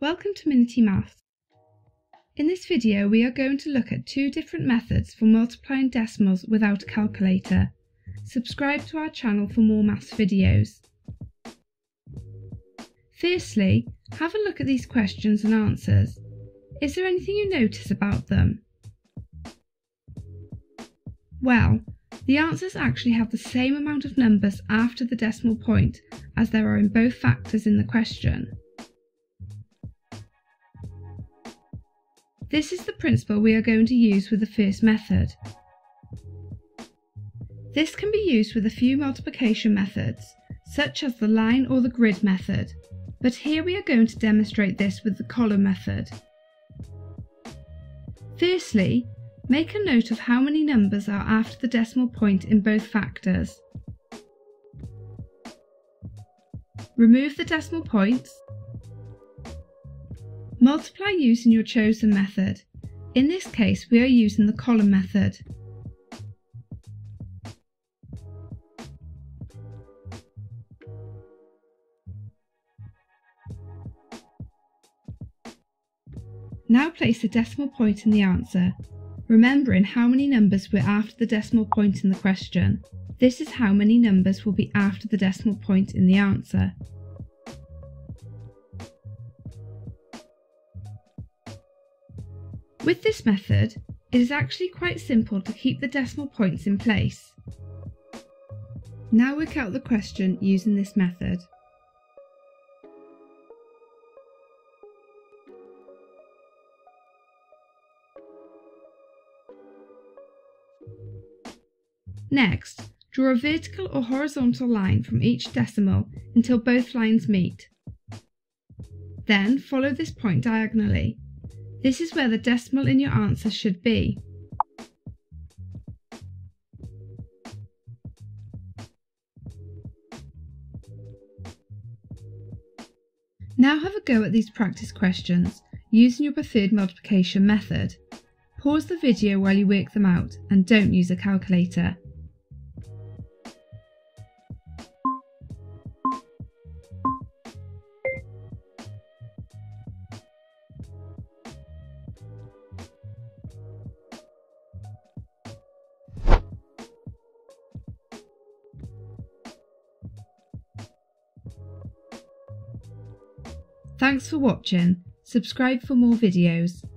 Welcome to Minity Maths. In this video we are going to look at two different methods for multiplying decimals without a calculator. Subscribe to our channel for more maths videos. Firstly, have a look at these questions and answers. Is there anything you notice about them? Well, the answers actually have the same amount of numbers after the decimal point as there are in both factors in the question. This is the principle we are going to use with the first method. This can be used with a few multiplication methods, such as the line or the grid method, but here we are going to demonstrate this with the column method. Firstly, make a note of how many numbers are after the decimal point in both factors. Remove the decimal points. Multiply using your chosen method. In this case, we are using the column method. Now place a decimal point in the answer, remembering how many numbers were after the decimal point in the question. This is how many numbers will be after the decimal point in the answer. With this method, it is actually quite simple to keep the decimal points in place. Now work out the question using this method. Next, draw a vertical or horizontal line from each decimal until both lines meet. Then follow this point diagonally. This is where the decimal in your answer should be. Now have a go at these practice questions using your preferred multiplication method. Pause the video while you work them out and don't use a calculator. Thanks for watching. Subscribe for more videos.